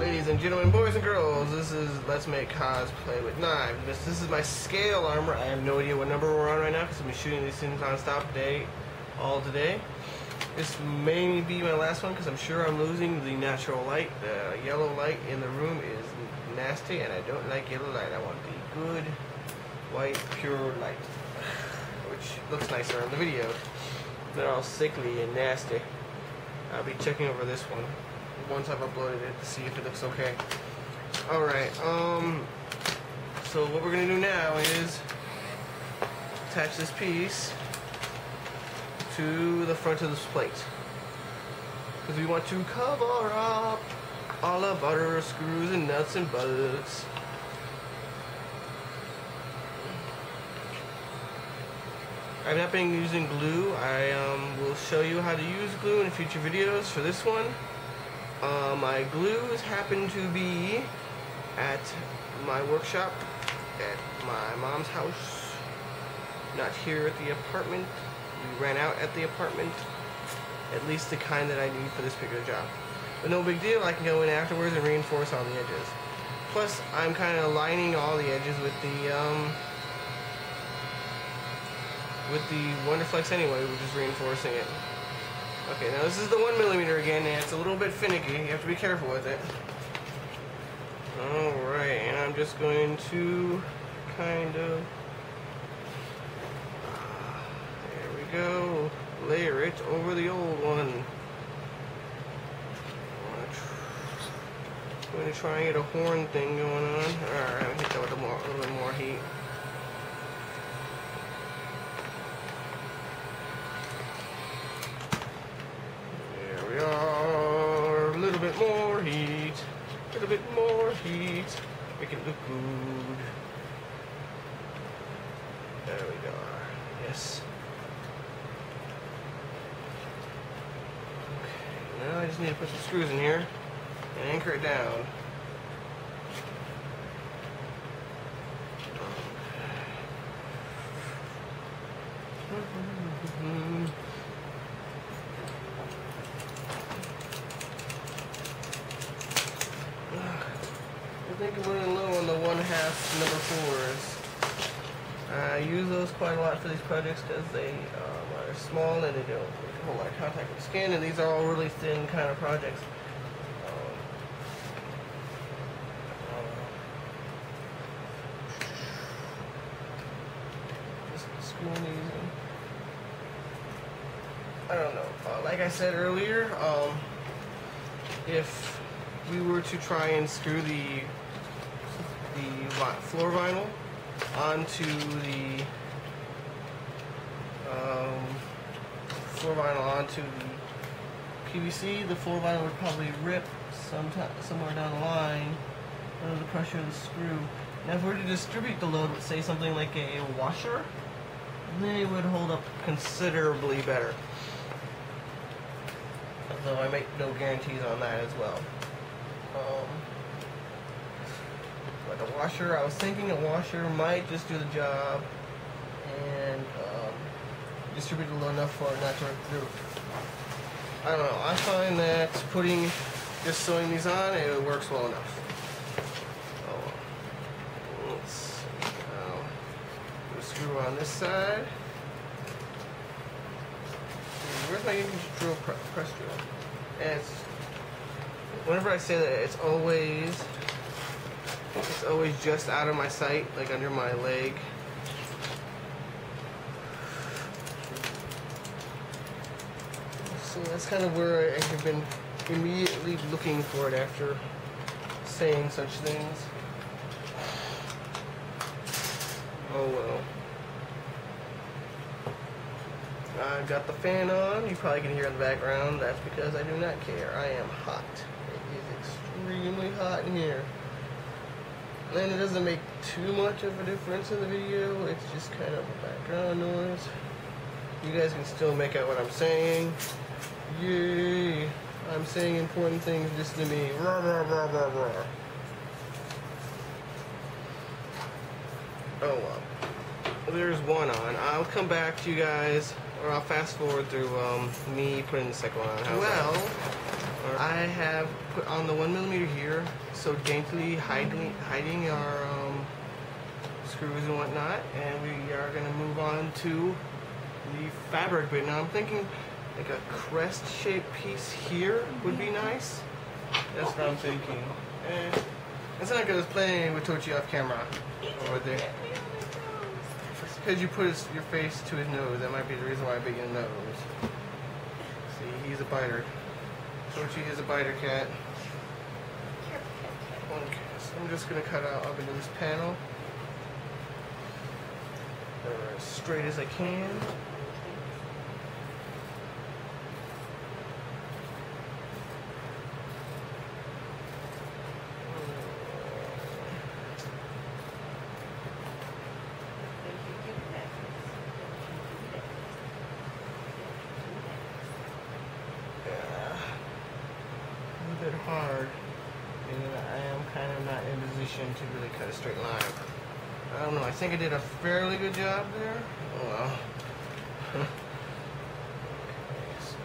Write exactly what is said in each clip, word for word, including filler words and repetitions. Ladies and gentlemen, boys and girls, this is Let's Make Cosplay with Knives. This, this is my scale armor. I have no idea what number we're on right now because I've been shooting these things non-stop today, all today. This may be my last one because I'm sure I'm losing the natural light. The yellow light in the room is nasty and I don't like yellow light. I want the good, white, pure light, which looks nicer on the video. They're all sickly and nasty. I'll be checking over this one once I've uploaded it to see if it looks okay. Alright, um, so what we're going to do now is attach this piece to the front of this plate, because we want to cover up all of our screws and nuts and bolts. I've not been using glue. I um, will show you how to use glue in future videos. For this one, Uh, my glues happen to be at my workshop, at my mom's house, not here at the apartment. We ran out at the apartment, at least the kind that I need for this particular job. But no big deal, I can go in afterwards and reinforce all the edges. Plus, I'm kind of aligning all the edges with the, um, with the Wonderflex anyway. We're just reinforcing it. Okay, now this is the one millimeter again, and it's a little bit finicky. You have to be careful with it. Alright, and I'm just going to kind of, there we go, layer it over the old one. I'm going to try and get a horn thing going on. Alright, I'm going to hit that with a, more, a little bit more heat. More heat, a little bit more heat, make it look good. There we go. Yes. Okay, now I just need to put some screws in here and anchor it down. I think I'm running low on the one half number fours. I use those quite a lot for these projects because they um, are small and they don't make a whole lot of contact with the skin, and these are all really thin kind of projects. Um, um, just screwing these in. I don't know. Uh, like I said earlier, um, if we were to try and screw the the floor vinyl onto the um, floor vinyl onto the P V C, the floor vinyl would probably rip sometime, somewhere down the line under the pressure of the screw. Now if we were to distribute the load with, say, something like a washer, then it would hold up considerably better. Although I make no guarantees on that as well. Um, But a washer, I was thinking a washer might just do the job and um, distribute it low enough for it not to rip through. I don't know, I find that putting, just sewing these on, it works well enough. Oh, let's see now. Put a screw on this side. Where's my drill pre press drill? And it's, whenever I say that, it's always. It's always just out of my sight, like under my leg. So that's kind of where I have been immediately looking for it after saying such things. Oh well. I've got the fan on. You probably can hear in the background. That's because I do not care. I am hot. It is extremely hot in here. And it doesn't make too much of a difference in the video, it's just kind of a background noise. You guys can still make out what I'm saying. Yay! I'm saying important things just to me. Rah, rah, rah, rah, rah. Oh well. There's one on. I'll come back to you guys, or I'll fast forward through um, me putting the second one on. How's well. That? I have put on the one millimeter here, so daintily hiding hiding our um, screws and whatnot, and we are going to move on to the fabric. But now I'm thinking like a crest shaped piece here would be nice. That's what I'm thinking. And it's not because I was playing with Tochi off camera over there. Because you put his, your face to his nose, that might be the reason why I bit your nose. See, he's a biter. Tochi is a biter cat. Okay, so I'm just going to cut out up into this panel as straight as I can. Hard, and I am kind of not in position to really cut a straight line. I don't know, I think I did a fairly good job there. Oh well. Okay, so,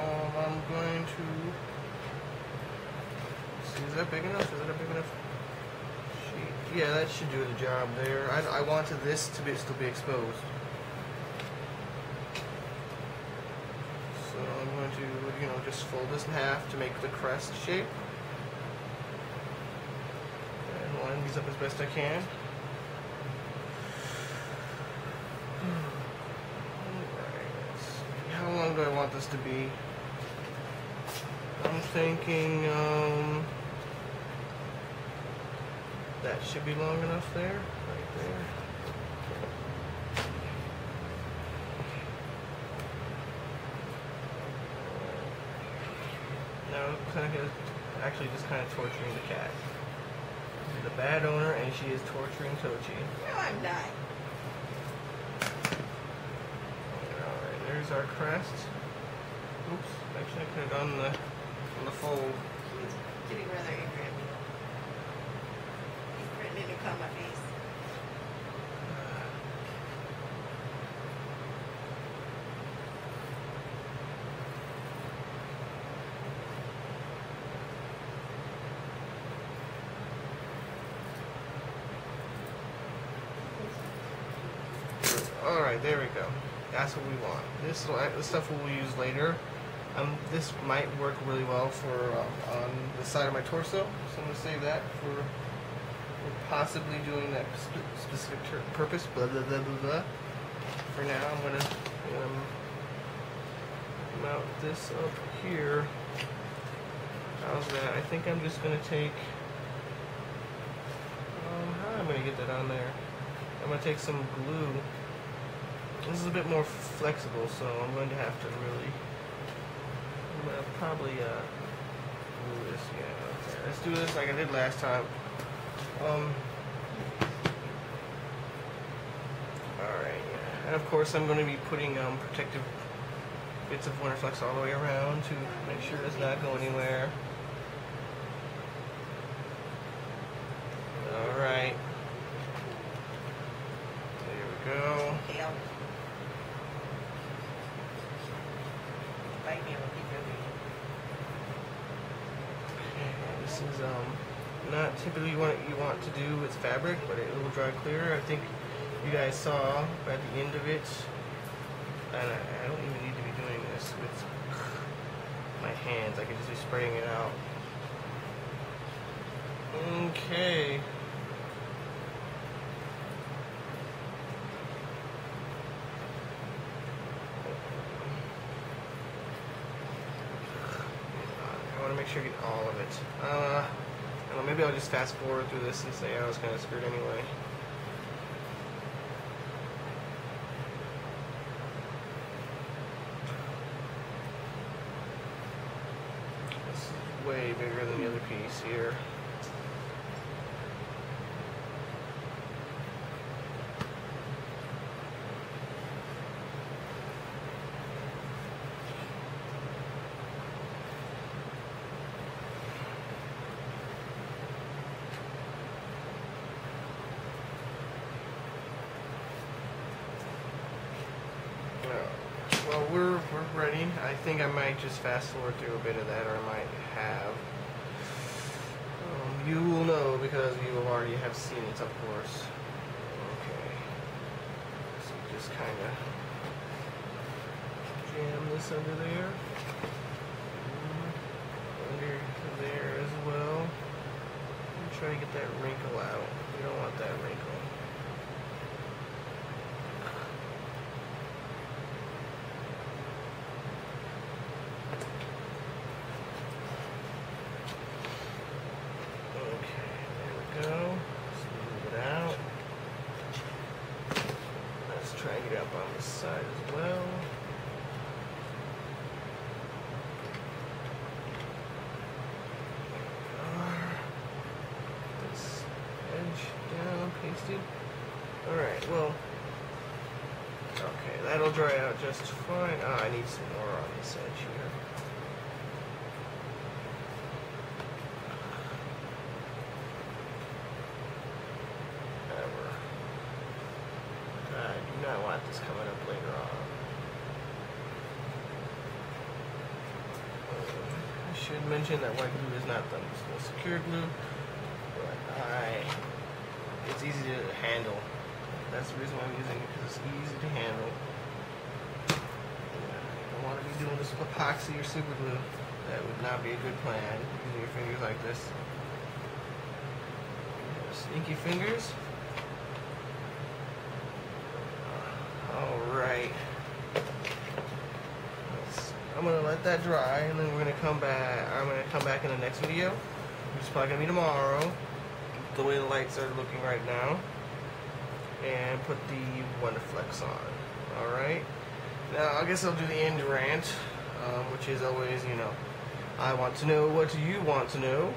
um, I'm going to see, is that big enough? Is that a big enough sheet? Yeah, that should do the job there. I, I wanted this to be still be exposed. You know, just fold this in half to make the crest shape. And line these up as best I can. Alright, let's see. How long do I want this to be? I'm thinking, um, that should be long enough there, right there. Actually just kind of torturing the cat. She's a bad owner and she is torturing Tochi. No, I'm not. Alright, there's our crest. Oops, actually I could have done the, on the fold. He's getting rather angry at me. He's threatening to cut my face. Alright, there we go. That's what we want. This, this stuff we'll use later. Um, this might work really well for uh, on the side of my torso, so I'm going to save that for, for possibly doing that sp specific purpose, blah, blah, blah, blah, blah. For now, I'm going to um, mount this up here. How's that? I think I'm just going to take... Um, how am I going to get that on there? I'm going to take some glue. This is a bit more flexible, so I'm going to have to really, I'm going to probably uh, do this, yeah, okay. Let's do this like I did last time. Um, Alright, yeah. And of course I'm going to be putting um, protective bits of Wonderflex all the way around to make sure it does not go anywhere. Alright. There we go. This is um not typically what you want to do with fabric, but it will dry clear. I think you guys saw by the end of it, and I, I don't even need to be doing this with my hands. I can just be spraying it out. Okay. Make sure you get all of it. Uh, I don't know, maybe I'll just fast forward through this and say, oh, I was kind of screwed anyway. This is way bigger than the other piece here. we're, we're ready. I think I might just fast forward through a bit of that, or I might have. Um, you will know because you will already have seen it, of course. Okay. So just kind of jam this under there. Under there as well. I'm trying to get that wrinkle out. You don't want that wrinkle. Dry out just fine. Oh, I need some more on this edge here. Ever. I do not want this coming up later on. I should mention that white glue is not the most secure glue, but I it's easy to handle. That's the reason why I'm using it, because it's easy to handle. Doing this with epoxy or super glue, that would not be a good plan, using your fingers like this. Sneaky fingers. Alright. I'm gonna let that dry, and then we're gonna come back. I'm gonna come back in the next video, which is probably gonna be tomorrow, the way the lights are looking right now, and put the Wonderflex on. Alright? Now, I guess I'll do the end rant, um, which is always, you know, I want to know what you want to know,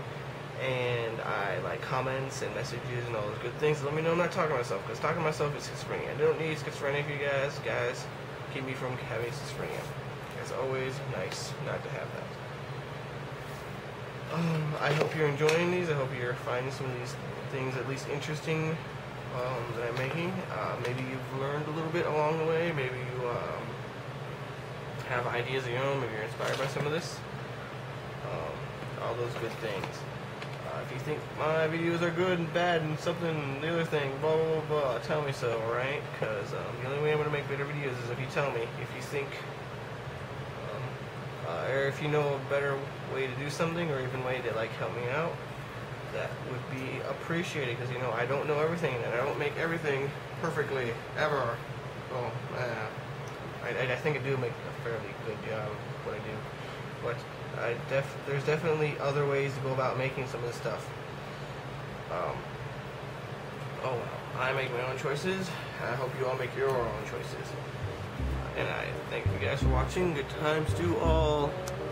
and I like comments and messages and all those good things. Let me know I'm not talking to myself, because talking to myself is schizophrenia. I don't need schizophrenia for you guys. Guys, keep me from having schizophrenia. It's always nice not to have that. Um, I hope you're enjoying these. I hope you're finding some of these things at least interesting um, that I'm making. Uh, maybe you've learned a little bit along the way. Maybe you... Um, have ideas of your own, maybe you're inspired by some of this, um, all those good things. Uh, if you think my videos are good and bad and something and the other thing, blah, blah, blah, blah, tell me so, right? Because um, the only way I'm going to make better videos is if you tell me, if you think, um, uh, or if you know a better way to do something, or even way to, like, help me out, that would be appreciated, because, you know, I don't know everything, and I don't make everything perfectly, ever. Well, uh, I, I think I do make a fairly good job of what I do, but I def there's definitely other ways to go about making some of this stuff. Um, oh, I make my own choices, and I hope you all make your own choices. And I thank you guys for watching. Good times to all.